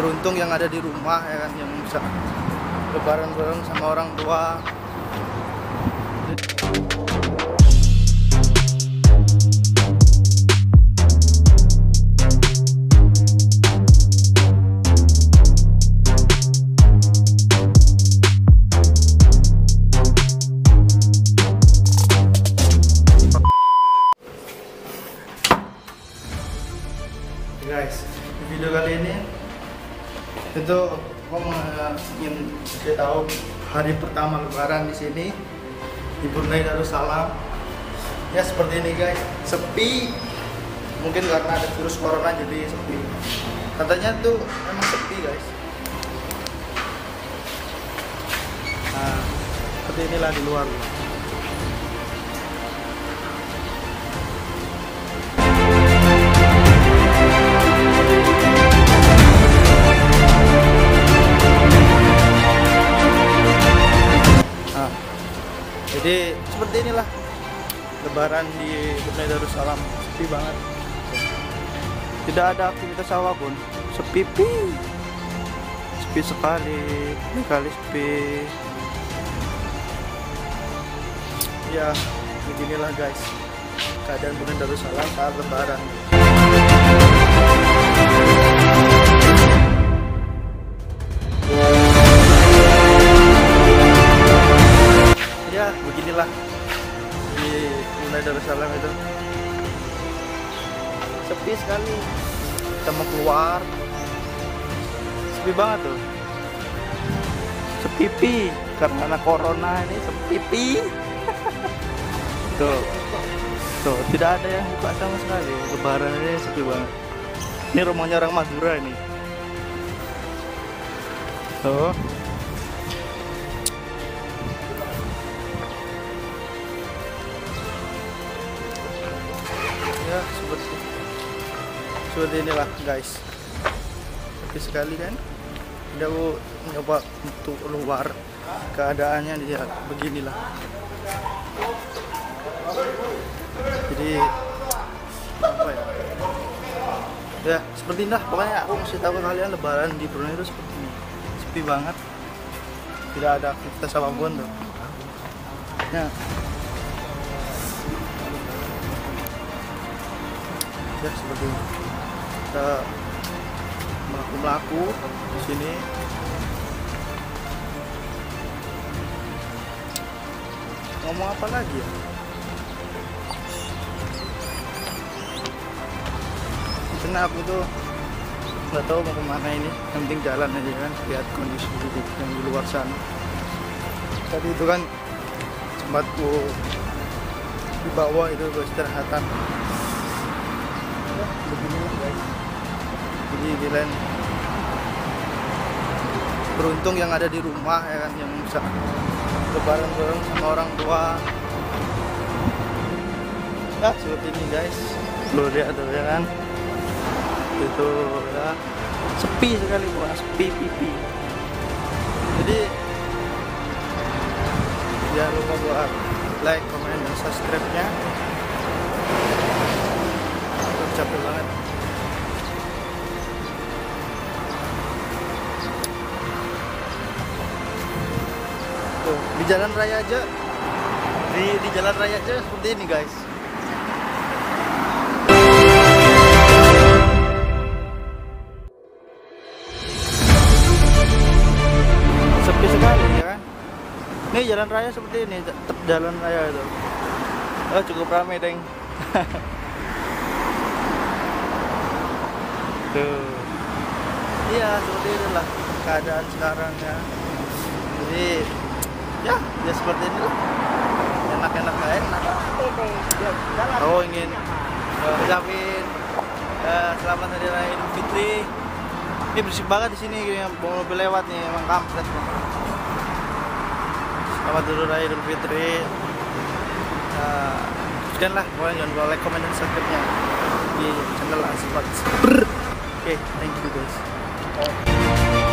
beruntung yang ada di rumah ya kan, yang bisa lebaran bareng sama orang tua. Guys, di video kali ini itu aku ingin kasih tahu hari pertama lebaran di sini di Brunei Darussalam. Ya seperti ini guys, sepi. Mungkin karena ada virus corona jadi sepi. Katanya tuh emang sepi guys. Nah, seperti inilah di luar. Jadi seperti inilah lebaran di Brunei Darussalam, sepi banget. Tidak ada aktivitas apapun, sepi, sepi sekali, ini kali sepi. Ya, beginilah guys keadaan Brunei Darussalam saat lebaran. Beginilah di Brunei Darussalam itu sepi sekali. Kita mau keluar sepi banget tuh, sepi karena corona ini, sepi tuh tidak ada yang buka sama sekali. Lebaran ini sepi banget. Ini rumahnya orang Madura ini tuh. Ya, seperti inilah guys, seperti sekali kan. Udah aku coba untuk keluar, keadaannya dia beginilah. Jadi apa ya, seperti inilah pokoknya. Aku mesti tahu kalian lebaran di Brunei itu seperti ini, sepi banget, tidak ada aktivitas apapun tuh. Nah, ya seperti ini. Kita melaku-melaku di sini. Ngomong apa lagi ya? Karena aku tuh nggak tahu mau kemana ini. Yang penting jalan aja kan. Lihat kondisi yang di luar sana. Tadi itu kan sempat ku di bawah itu beristirahatan. Beginilah guys. Jadi kalian beruntung yang ada di rumah ya kan, yang bisa lebaran bareng sama orang tua. Nah seperti ini guys, lu lihat tuh ya kan, itu ya sepi sekali, bukan sepi pipi. Jadi jangan lupa buat like, komen, dan subscribe nya. Capek banget. Tuh, di jalan raya aja, di jalan raya aja seperti ini guys. Sepi sekali ya kan. Nih jalan raya seperti ini, tetap jalan raya itu. Oh, cukup ramai deng. Tuh. Iya seperti itulah keadaan sekarang ya. Jadi ya seperti ini lah. Enak-enak enak. Oh ingin ucapin selamat hari raya Idul Fitri. Ini bersih banget di sini, mobil lewat nih emang kampret. Selamat hari Idul Fitri. Sekianlah, pokoknya jangan lupa like, comment, dan subscribe-nya di channel Aspat. Oke, thank you guys.